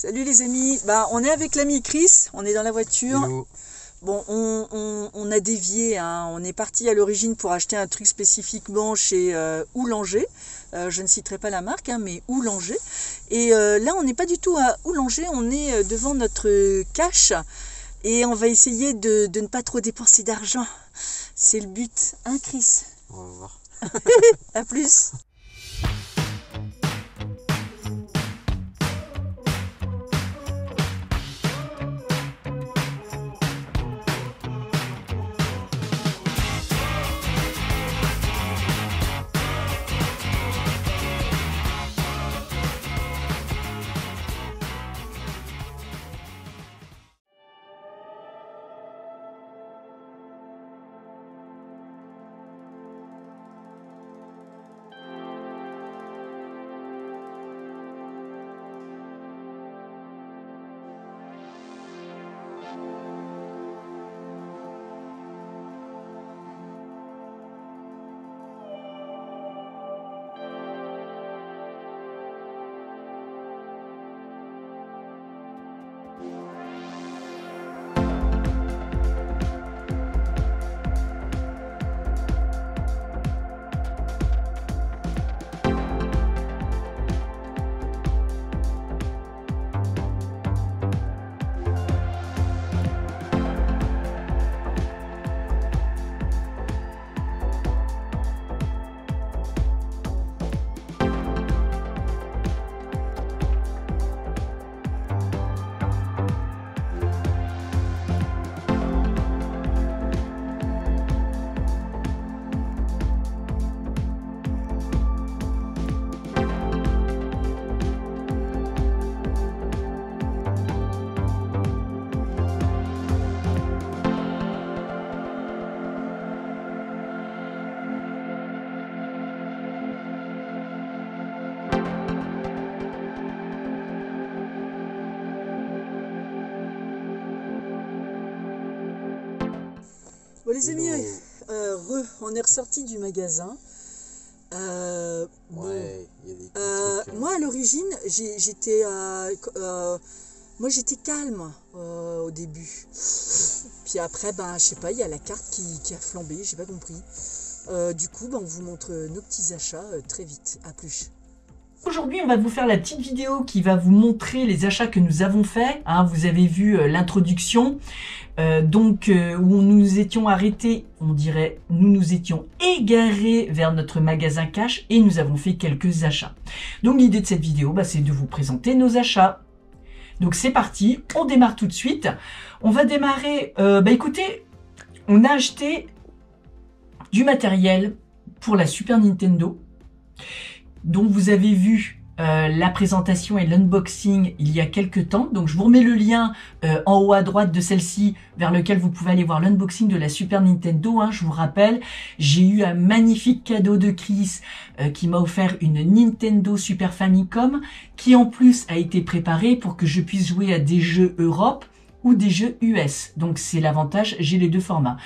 Salut les amis, on est avec l'ami Chris, on est dans la voiture. Hello. Bon, on a dévié, hein. On est parti à l'origine pour acheter un truc spécifiquement chez Boulanger. Je ne citerai pas la marque, hein, mais Boulanger. Et là, on n'est pas du tout à Boulanger, on est devant notre cache. Et on va essayer de ne pas trop dépenser d'argent. C'est le but, hein Chris? On va voir. À plus. Bon les amis, on est ressorti du magasin. Moi à l'origine, j'étais calme au début. Puis après, je sais pas, il y a la carte qui a flambé, j'ai pas compris. Du coup, on vous montre nos petits achats très vite. À plus. Aujourd'hui, on va vous faire la petite vidéo qui va vous montrer les achats que nous avons faits. Hein, vous avez vu l'introduction, où nous étions arrêtés, on dirait, nous nous étions égarés vers notre magasin cash et nous avons fait quelques achats. Donc l'idée de cette vidéo, c'est de vous présenter nos achats. Donc c'est parti, on démarre tout de suite. On va démarrer, écoutez, on a acheté du matériel pour la Super Nintendo. Donc vous avez vu la présentation et l'unboxing il y a quelques temps. Donc je vous remets le lien en haut à droite de celle-ci vers lequel vous pouvez aller voir l'unboxing de la Super Nintendo. Hein. Je vous rappelle, j'ai eu un magnifique cadeau de Chris qui m'a offert une Nintendo Super Famicom qui en plus a été préparée pour que je puisse jouer à des jeux Europe ou des jeux US. Donc c'est l'avantage, j'ai les deux formats.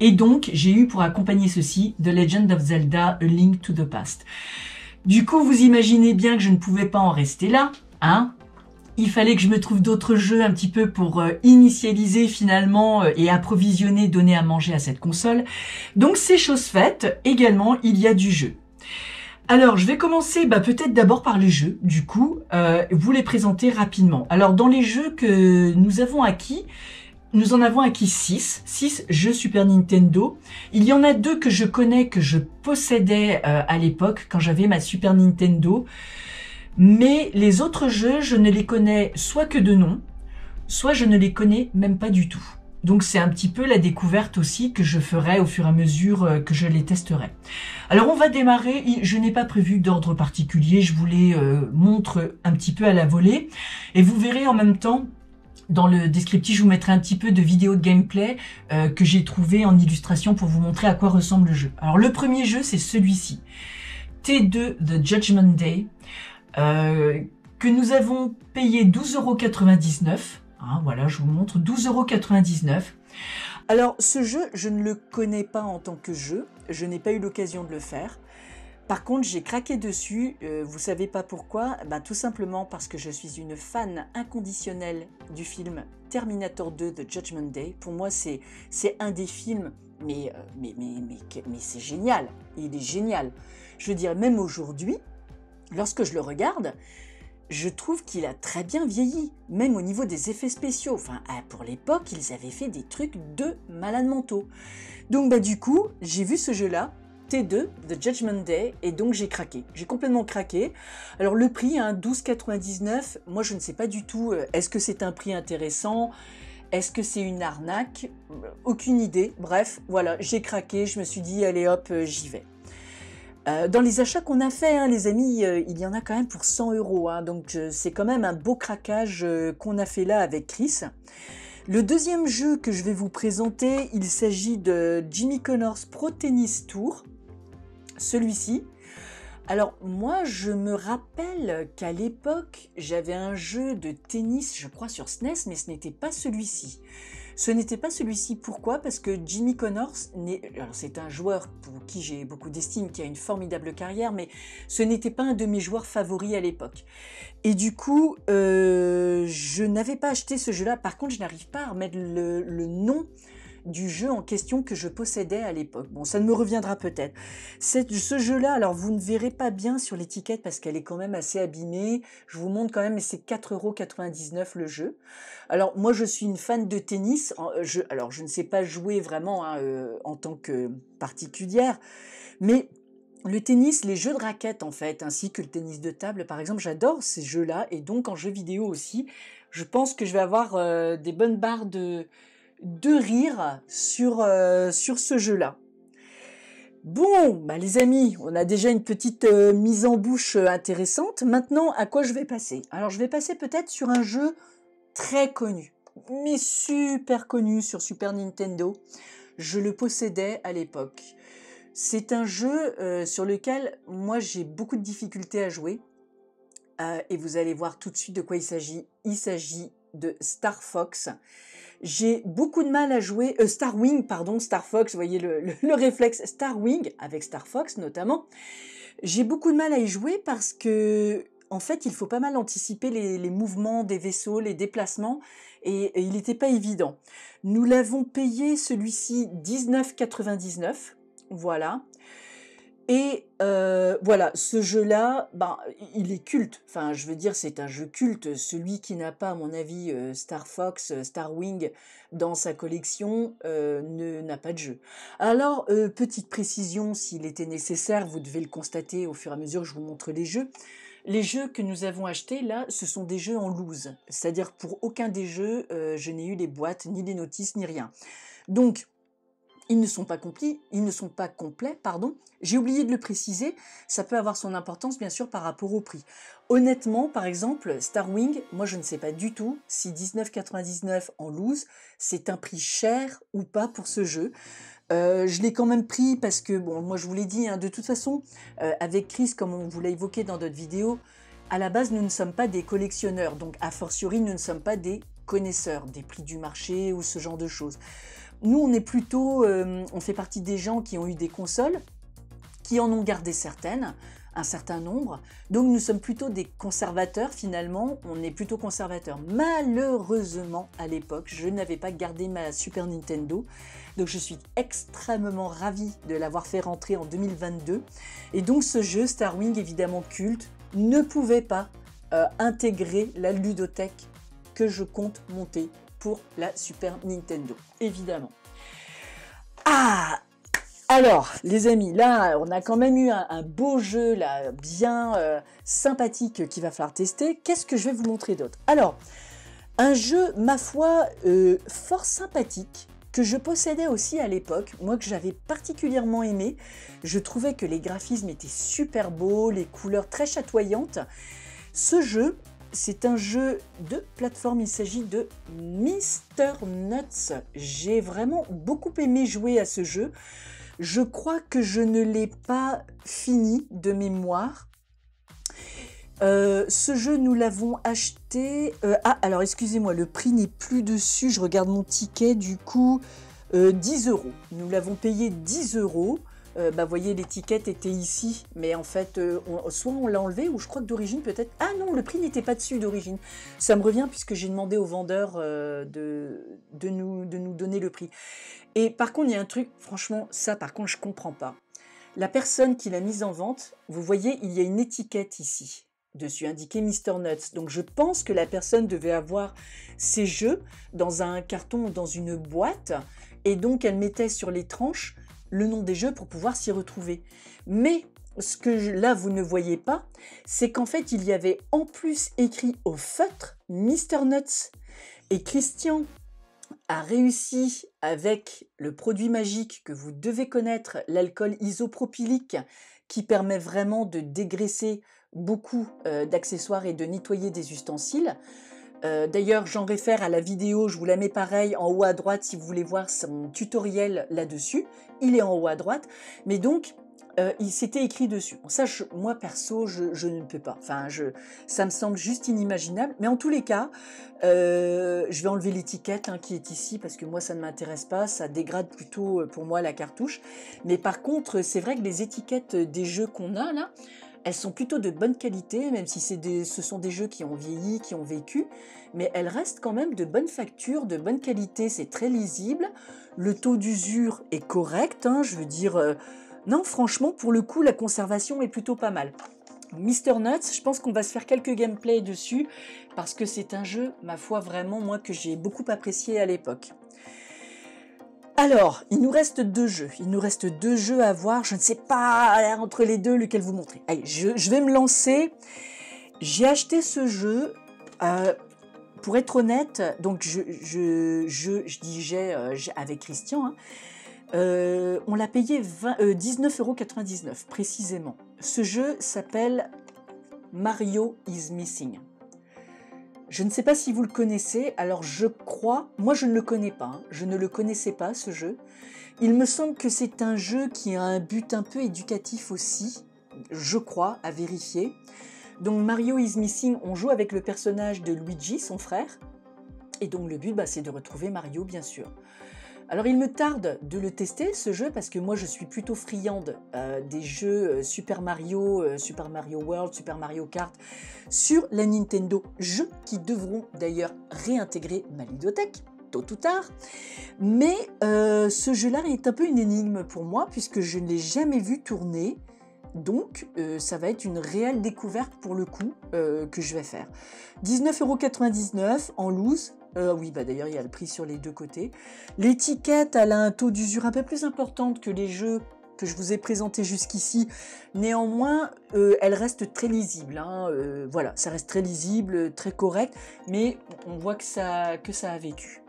Et donc j'ai eu pour accompagner ceci The Legend of Zelda A Link to the Past. Du coup, vous imaginez bien que je ne pouvais pas en rester là, hein. Il fallait que je me trouve d'autres jeux un petit peu pour initialiser finalement et approvisionner, donner à manger à cette console. Donc c'est chose faite, également il y a du jeu. Alors je vais commencer peut-être d'abord par les jeux, du coup, vous les présenter rapidement. Alors dans les jeux que nous avons acquis, nous en avons acquis 6 jeux Super Nintendo. Il y en a 2 que je connais, que je possédais à l'époque quand j'avais ma Super Nintendo. Mais les autres jeux, je ne les connais soit que de nom, soit je ne les connais même pas du tout. Donc c'est un petit peu la découverte aussi que je ferai au fur et à mesure que je les testerai. Alors on va démarrer, je n'ai pas prévu d'ordre particulier, je vous les montre un petit peu à la volée. Et vous verrez en même temps, dans le descriptif, je vous mettrai un petit peu de vidéos de gameplay que j'ai trouvé en illustration pour vous montrer à quoi ressemble le jeu. Alors le premier jeu, c'est celui-ci, T2 The Judgment Day, que nous avons payé 12,99 €. Hein, voilà, je vous montre, 12,99 €. Alors ce jeu, je ne le connais pas en tant que jeu, je n'ai pas eu l'occasion de le faire. Par contre, j'ai craqué dessus, vous savez pas pourquoi? Bah, tout simplement parce que je suis une fan inconditionnelle du film Terminator 2 de Judgment Day. Pour moi, c'est un des films, mais c'est génial, il est génial. Je veux dire, même aujourd'hui, lorsque je le regarde, je trouve qu'il a très bien vieilli, même au niveau des effets spéciaux. Enfin, pour l'époque, ils avaient fait des trucs de malades mentaux. Donc, bah, du coup, j'ai vu ce jeu-là, T2, The Judgment Day, et donc j'ai craqué. J'ai complètement craqué. Alors, le prix, hein, 12,99, moi, je ne sais pas du tout, est-ce que c'est un prix intéressant? Est-ce que c'est une arnaque? Aucune idée. Bref, voilà, j'ai craqué, je me suis dit, allez hop, j'y vais. Dans les achats qu'on a fait, hein, les amis, il y en a quand même pour 100 €, hein, donc c'est quand même un beau craquage qu'on a fait là avec Chris. Le deuxième jeu que je vais vous présenter, il s'agit de Jimmy Connors Pro Tennis Tour, celui-ci. Alors moi, je me rappelle qu'à l'époque, j'avais un jeu de tennis, je crois sur SNES, mais ce n'était pas celui-ci. Ce n'était pas celui-ci, pourquoi? Parce que Jimmy Connors, c'est un joueur pour qui j'ai beaucoup d'estime, qui a une formidable carrière, mais ce n'était pas un de mes joueurs favoris à l'époque. Et du coup, je n'avais pas acheté ce jeu-là. Par contre, je n'arrive pas à remettre le nom du jeu en question que je possédais à l'époque. Bon, ça ne me reviendra peut-être. Ce jeu-là, alors vous ne verrez pas bien sur l'étiquette parce qu'elle est quand même assez abîmée. Je vous montre quand même, mais c'est 4,99 € le jeu. Alors moi, je suis une fan de tennis. Alors je ne sais pas jouer vraiment, hein, en tant que particulière, mais le tennis, les jeux de raquettes en fait, ainsi que le tennis de table, par exemple, j'adore ces jeux-là. Et donc en jeu vidéo aussi, je pense que je vais avoir des bonnes barres de rire sur ce jeu-là. Bon, bah les amis, on a déjà une petite mise en bouche intéressante. Maintenant, à quoi je vais passer? Alors, je vais passer peut-être sur un jeu très connu, mais super connu sur Super Nintendo. Je le possédais à l'époque. C'est un jeu sur lequel, moi, j'ai beaucoup de difficultés à jouer. Et vous allez voir tout de suite de quoi il s'agit. Il s'agit de Star Fox. J'ai beaucoup de mal à jouer Star Wing, pardon, Star Fox, vous voyez le réflexe Star Wing avec Star Fox notamment. J'ai beaucoup de mal à y jouer parce que en fait, il faut pas mal anticiper les mouvements des vaisseaux, les déplacements, et il n'était pas évident. Nous l'avons payé celui-ci 19,99 €, voilà. Et voilà, ce jeu-là, ben, il est culte. Enfin, je veux dire, c'est un jeu culte. Celui qui n'a pas, à mon avis, Star Fox, Star Wing dans sa collection, n'a pas de jeu. Alors, petite précision, s'il était nécessaire, vous devez le constater au fur et à mesure que je vous montre les jeux. Les jeux que nous avons achetés, là, ce sont des jeux en loose. C'est-à-dire, pour aucun des jeux, je n'ai eu les boîtes, ni les notices, ni rien. Donc, ils ne sont pas complets, pardon. J'ai oublié de le préciser, ça peut avoir son importance bien sûr par rapport au prix. Honnêtement, par exemple, Star Wing, moi je ne sais pas du tout si 19,99 € en loose, c'est un prix cher ou pas pour ce jeu. Je l'ai quand même pris parce que, bon, moi je vous l'ai dit, hein, de toute façon, avec Chris, comme on vous l'a évoqué dans d'autres vidéos, à la base nous ne sommes pas des collectionneurs, donc a fortiori nous ne sommes pas des connaisseurs des prix du marché ou ce genre de choses. Nous, on est plutôt, on fait partie des gens qui ont eu des consoles, qui en ont gardé certaines, un certain nombre. Donc, nous sommes plutôt des conservateurs, finalement. On est plutôt conservateurs. Malheureusement, à l'époque, je n'avais pas gardé ma Super Nintendo. Donc, je suis extrêmement ravie de l'avoir fait rentrer en 2022. Et donc, ce jeu, Star Wing, évidemment culte, ne pouvait pas intégrer la ludothèque que je compte monter pour la Super Nintendo, évidemment. Ah, alors, les amis, là, on a quand même eu un beau jeu, là, bien sympathique, qu'il va falloir tester. Qu'est-ce que je vais vous montrer d'autre? Alors, un jeu, ma foi, fort sympathique, que je possédais aussi à l'époque, moi que j'avais particulièrement aimé. Je trouvais que les graphismes étaient super beaux, les couleurs très chatoyantes. Ce jeu, c'est un jeu de plateforme, il s'agit de Mister Nuts. J'ai vraiment beaucoup aimé jouer à ce jeu. Je crois que je ne l'ai pas fini de mémoire. Ce jeu, nous l'avons acheté... alors excusez-moi, le prix n'est plus dessus, je regarde mon ticket, du coup, 10 €. Nous l'avons payé 10 €. bah voyez, l'étiquette était ici, mais en fait, soit on l'a enlevé, ou je crois que d'origine peut-être... Ah non, le prix n'était pas dessus d'origine. Ça me revient puisque j'ai demandé au vendeur de nous donner le prix. Et par contre, il y a un truc, franchement, ça par contre, je comprends pas. La personne qui l'a mise en vente, vous voyez, il y a une étiquette ici, dessus indiqué Mr Nuts. Donc je pense que la personne devait avoir ses jeux dans un carton ou dans une boîte, et donc elle mettait sur les tranches le nom des jeux pour pouvoir s'y retrouver. Mais ce que là vous ne voyez pas, c'est qu'en fait il y avait en plus écrit au feutre Mr Nuts. Et Christian a réussi, avec le produit magique que vous devez connaître, l'alcool isopropylique, qui permet vraiment de dégraisser beaucoup d'accessoires et de nettoyer des ustensiles. D'ailleurs, j'en réfère à la vidéo, je vous la mets pareil en haut à droite si vous voulez voir son tutoriel là-dessus. Il est en haut à droite, mais donc il s'était écrit dessus. Bon, ça, moi perso, je ne peux pas. Enfin, ça me semble juste inimaginable. Mais en tous les cas, je vais enlever l'étiquette hein, qui est ici parce que moi, ça ne m'intéresse pas. Ça dégrade plutôt pour moi la cartouche. Mais par contre, c'est vrai que les étiquettes des jeux qu'on a là, elles sont plutôt de bonne qualité, même si ce sont des jeux qui ont vieilli, qui ont vécu, mais elles restent quand même de bonne facture, de bonne qualité, c'est très lisible. Le taux d'usure est correct, hein, je veux dire... non, franchement, pour le coup, la conservation est plutôt pas mal. Mr Nuts, je pense qu'on va se faire quelques gameplays dessus, parce que c'est un jeu, ma foi, vraiment, moi, que j'ai beaucoup apprécié à l'époque. Alors, il nous reste deux jeux. Il nous reste deux jeux à voir. Je ne sais pas entre les deux lequel vous montrer. Allez, je vais me lancer. J'ai acheté ce jeu, pour être honnête, donc je dis j'ai avec Christian, hein, on l'a payé 19,99 € précisément. Ce jeu s'appelle Mario is Missing. Je ne sais pas si vous le connaissez, alors je crois... Moi, je ne le connais pas, hein. Je ne le connaissais pas, ce jeu. Il me semble que c'est un jeu qui a un but un peu éducatif aussi, je crois, à vérifier. Donc, Mario is Missing, on joue avec le personnage de Luigi, son frère. Et donc, le but, bah, c'est de retrouver Mario, bien sûr. Alors, il me tarde de le tester, ce jeu, parce que moi, je suis plutôt friande des jeux Super Mario, Super Mario World, Super Mario Kart sur la Nintendo. Jeux qui devront d'ailleurs réintégrer ma ludothèque, tôt ou tard. Mais ce jeu-là est un peu une énigme pour moi, puisque je ne l'ai jamais vu tourner. Donc, ça va être une réelle découverte pour le coup que je vais faire. 19,99 € en loose. Oui, bah d'ailleurs, il y a le prix sur les deux côtés. L'étiquette, elle a un taux d'usure un peu plus importante que les jeux que je vous ai présentés jusqu'ici. Néanmoins, elle reste très lisible. Hein, voilà, ça reste très lisible, très correct, mais on voit que ça a vécu.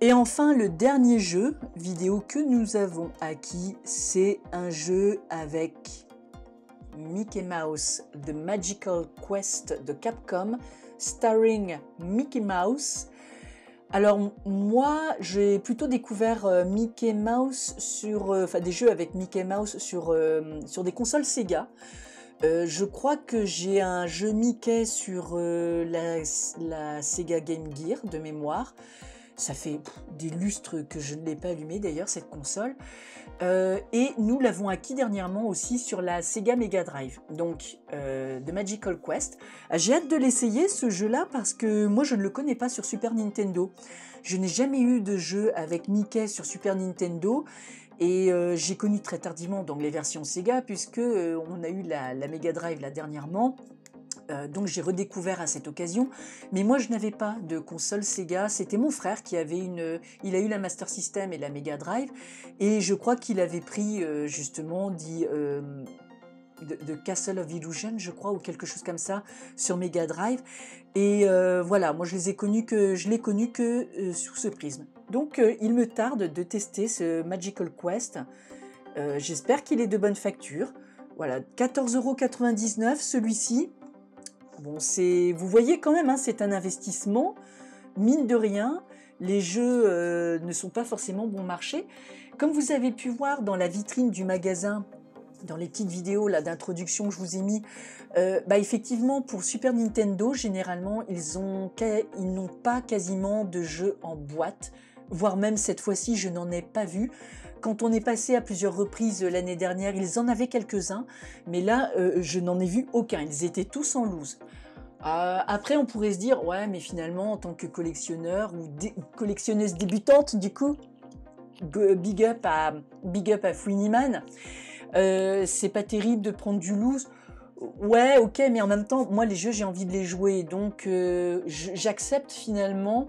Et enfin, le dernier jeu vidéo que nous avons acquis, c'est un jeu avec Mickey Mouse, The Magical Quest de Capcom, starring Mickey Mouse. Alors moi, j'ai plutôt découvert Mickey Mouse sur, enfin des jeux avec Mickey Mouse sur des consoles Sega. Je crois que j'ai un jeu Mickey sur la Sega Game Gear de mémoire. Ça fait des lustres que je ne l'ai pas allumée d'ailleurs, cette console. Et nous l'avons acquis dernièrement aussi sur la Sega Mega Drive, donc The Magical Quest. J'ai hâte de l'essayer ce jeu-là parce que moi je ne le connais pas sur Super Nintendo. Je n'ai jamais eu de jeu avec Mickey sur Super Nintendo. Et j'ai connu très tardivement donc les versions Sega puisque on a eu la Mega Drive là dernièrement. Donc j'ai redécouvert à cette occasion, mais moi je n'avais pas de console Sega, c'était mon frère qui avait il a eu la Master System et la Mega Drive, et je crois qu'il avait pris justement de Castle of Illusion, je crois, ou quelque chose comme ça, sur Mega Drive, et voilà, moi je l'ai connu que sous ce prisme. Donc il me tarde de tester ce Magical Quest, j'espère qu'il est de bonne facture, voilà, 14,99 € celui-ci. Bon, vous voyez quand même, hein, c'est un investissement, mine de rien, les jeux ne sont pas forcément bon marché. Comme vous avez pu voir dans la vitrine du magasin, dans les petites vidéos d'introduction que je vous ai mis, bah, effectivement pour Super Nintendo, généralement, ils n'ont pas quasiment de jeux en boîte. voire même cette fois-ci je n'en ai pas vu. Quand on est passé à plusieurs reprises l'année dernière, ils en avaient quelques-uns, mais là je n'en ai vu aucun, ils étaient tous en loose. Après on pourrait se dire, ouais mais finalement en tant que collectionneur ou collectionneuse débutante du coup, big up à Fouiniman, c'est pas terrible de prendre du loose. Ouais, ok, mais en même temps, moi, les jeux, j'ai envie de les jouer. Donc, j'accepte finalement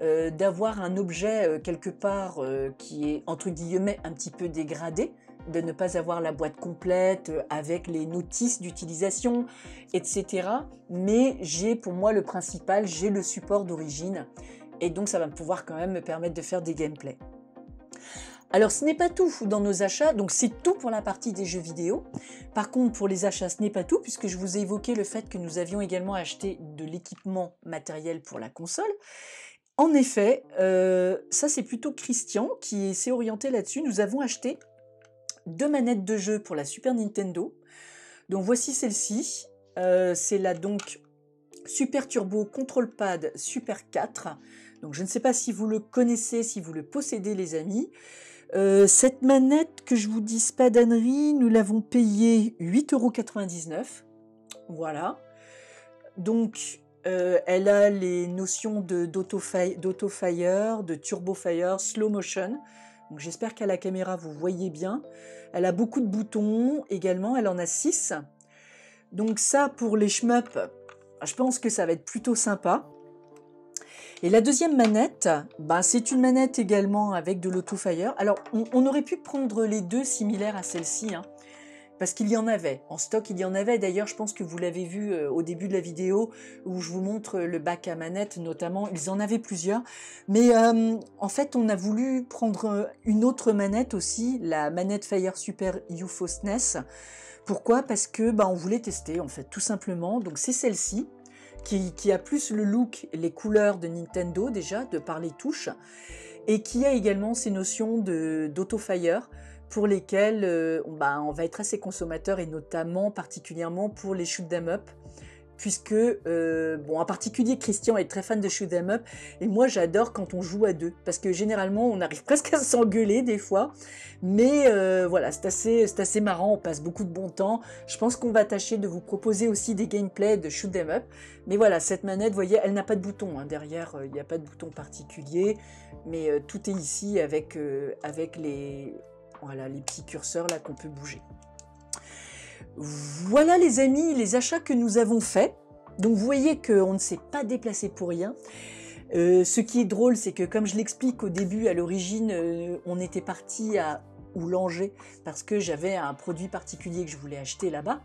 d'avoir un objet quelque part qui est, entre guillemets, un petit peu dégradé, de ne pas avoir la boîte complète avec les notices d'utilisation, etc. Mais j'ai, pour moi, le principal, j'ai le support d'origine. Et donc, ça va pouvoir quand même me permettre de faire des gameplays. Alors ce n'est pas tout dans nos achats, donc c'est tout pour la partie des jeux vidéo. Par contre pour les achats ce n'est pas tout puisque je vous ai évoqué le fait que nous avions également acheté de l'équipement matériel pour la console. En effet, ça c'est plutôt Christian qui s'est orienté là-dessus. Nous avons acheté deux manettes de jeu pour la Super Nintendo. Donc voici celle-ci, c'est la donc Super Turbo Control Pad Super 4. Donc je ne sais pas si vous le connaissez, si vous le possédez les amis. Cette manette, que je vous dise pas d'ânerie, nous l'avons payée 8,99 €. Voilà. Donc, elle a les notions d'auto-fire, de turbo-fire, slow motion. Donc, j'espère qu'à la caméra, vous voyez bien. Elle a beaucoup de boutons également. Elle en a 6. Donc, ça, pour les shmups, je pense que ça va être plutôt sympa. Et la deuxième manette, bah, c'est une manette également avec de l'auto-fire. Alors, on aurait pu prendre les deux similaires à celle-ci, hein, parce qu'il y en avait. En stock, il y en avait. D'ailleurs, je pense que vous l'avez vu au début de la vidéo où je vous montre le bac à manette, notamment. Ils en avaient plusieurs. Mais en fait, on a voulu prendre une autre manette aussi, la manette Fire Super UFO SNES. Pourquoi? Parce que bah, on voulait tester, en fait, tout simplement. Donc, c'est celle-ci. Qui a plus le look, les couleurs de Nintendo déjà, de par les touches, et qui a également ces notions d'auto-fire pour lesquelles on va être assez consommateur, et notamment particulièrement pour les shoot'em up, puisque, en particulier Christian est très fan de shoot'em up, et moi j'adore quand on joue à deux, parce que généralement on arrive presque à s'engueuler des fois, mais voilà, c'est assez marrant, on passe beaucoup de bon temps, je pense qu'on va tâcher de vous proposer aussi des gameplays de shoot'em up, mais voilà, cette manette, vous voyez, elle n'a pas de bouton, hein, derrière, il n'y a pas de bouton particulier, mais tout est ici avec les petits curseurs là qu'on peut bouger. Voilà les amis, les achats que nous avons faits. Donc vous voyez qu'on ne s'est pas déplacé pour rien. Ce qui est drôle, c'est que comme je l'explique au début, à l'origine, on était parti à Boulanger parce que j'avais un produit particulier que je voulais acheter là-bas.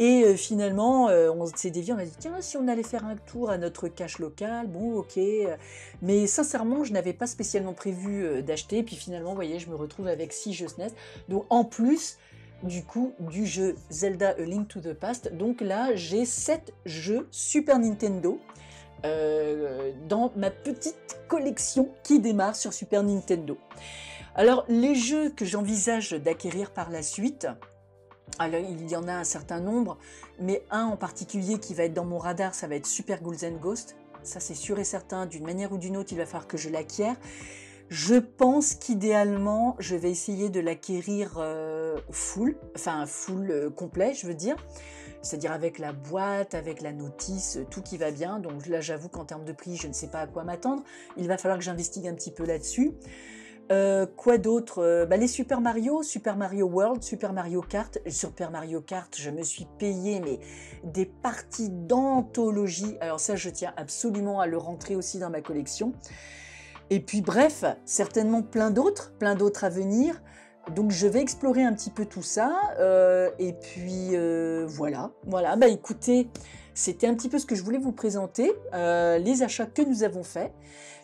Et finalement, on s'est dévié, on a dit, tiens, si on allait faire un tour à notre cache locale, bon, ok. Mais sincèrement, je n'avais pas spécialement prévu d'acheter. Puis finalement, vous voyez, je me retrouve avec 6 jeux SNES. Donc en plus... du coup du jeu Zelda A Link to the Past, donc là j'ai 7 jeux Super Nintendo dans ma petite collection qui démarre sur Super Nintendo. Alors les jeux que j'envisage d'acquérir par la suite, alors il y en a un certain nombre, mais un en particulier qui va être dans mon radar, ça va être Super Ghouls and Ghosts, ça c'est sûr et certain, d'une manière ou d'une autre il va falloir que je l'acquière. Je pense qu'idéalement, je vais essayer de l'acquérir full complet, je veux dire. C'est-à-dire avec la boîte, avec la notice, tout qui va bien. Donc là, j'avoue qu'en termes de prix, je ne sais pas à quoi m'attendre. Il va falloir que j'investigue un petit peu là-dessus. Quoi d'autre? Les Super Mario, Super Mario World, Super Mario Kart. Super Mario Kart, je me suis payé mais des parties d'anthologie. Alors ça, je tiens absolument à le rentrer aussi dans ma collection. Et puis bref, certainement plein d'autres à venir. Donc je vais explorer un petit peu tout ça. Et puis voilà. Voilà, bah écoutez, c'était un petit peu ce que je voulais vous présenter, les achats que nous avons faits.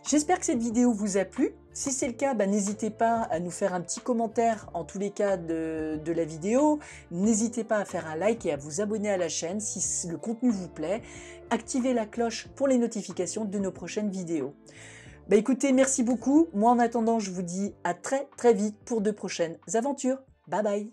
J'espère que cette vidéo vous a plu. Si c'est le cas, bah, n'hésitez pas à nous faire un petit commentaire en tous les cas de la vidéo. N'hésitez pas à faire un like et à vous abonner à la chaîne si le contenu vous plaît. Activez la cloche pour les notifications de nos prochaines vidéos. Bah écoutez, merci beaucoup. Moi en attendant, je vous dis à très vite pour de prochaines aventures. Bye bye.